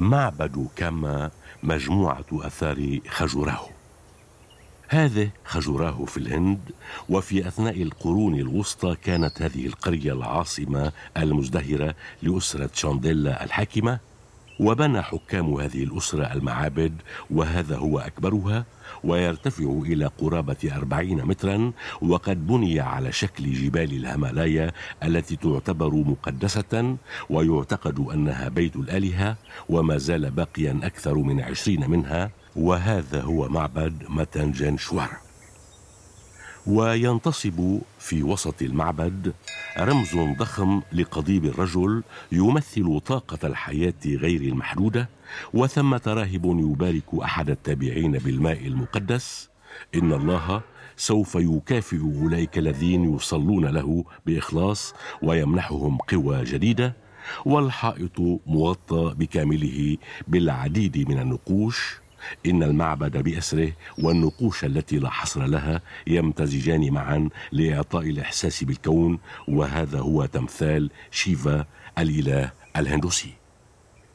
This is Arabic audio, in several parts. معبد كما مجموعة أثار خاجوراهو. هذا خاجوراهو في الهند، وفي أثناء القرون الوسطى كانت هذه القرية العاصمة المزدهرة لأسرة شانديلا الحاكمة، وبنى حكام هذه الأسرة المعابد وهذا هو أكبرها، ويرتفع إلى قرابة 40 مترا، وقد بني على شكل جبال الهيمالايا التي تعتبر مقدسة ويعتقد أنها بيت الآلهة، وما زال باقيا أكثر من 20 منها، وهذا هو معبد متنجنشوار. وينتصب في وسط المعبد رمز ضخم لقضيب الرجل يمثل طاقة الحياة غير المحدودة، وثمة راهب يبارك أحد التابعين بالماء المقدس، إن الله سوف يكافئ أولئك الذين يصلون له بإخلاص ويمنحهم قوى جديدة، والحائط مغطى بكامله بالعديد من النقوش. إن المعبد بأسره والنقوش التي لا حصر لها يمتزجان معا لإعطاء الإحساس بالكون، وهذا هو تمثال شيفا الإله الهندوسي.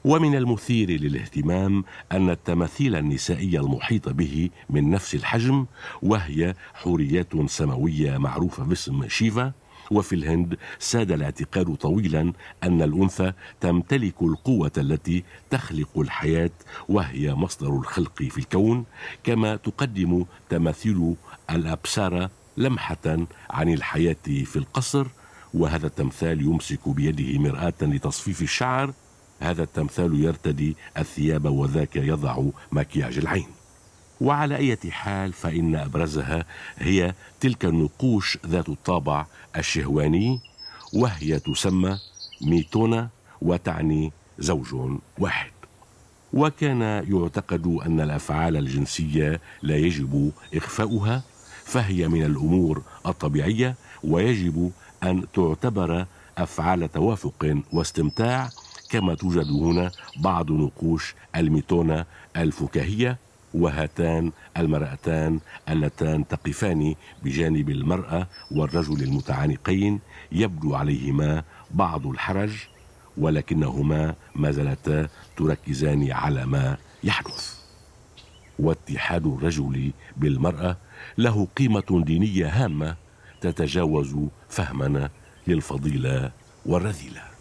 ومن المثير للاهتمام أن التماثيل النسائية المحيطة به من نفس الحجم، وهي حوريات سماوية معروفة باسم شيفا. وفي الهند ساد الاعتقاد طويلا أن الأنثى تمتلك القوة التي تخلق الحياة، وهي مصدر الخلق في الكون، كما تقدم تماثيل الأبسارة لمحة عن الحياة في القصر. وهذا التمثال يمسك بيده مرآة لتصفيف الشعر، هذا التمثال يرتدي الثياب وذاك يضع مكياج العين. وعلى أي حال فإن أبرزها هي تلك النقوش ذات الطابع الشهواني، وهي تسمى ميتونة وتعني زوج واحد. وكان يعتقد أن الأفعال الجنسية لا يجب إخفاؤها، فهي من الأمور الطبيعية، ويجب أن تعتبر أفعال توافق واستمتاع، كما توجد هنا بعض نقوش الميتونة الفكاهية، وهاتان المرأتان اللتان تقفان بجانب المرأة والرجل المتعانقين، يبدو عليهما بعض الحرج، ولكنهما ما زالتا تركزان على ما يحدث. واتحاد الرجل بالمرأة له قيمة دينية هامة تتجاوز فهمنا للفضيلة والرذيلة.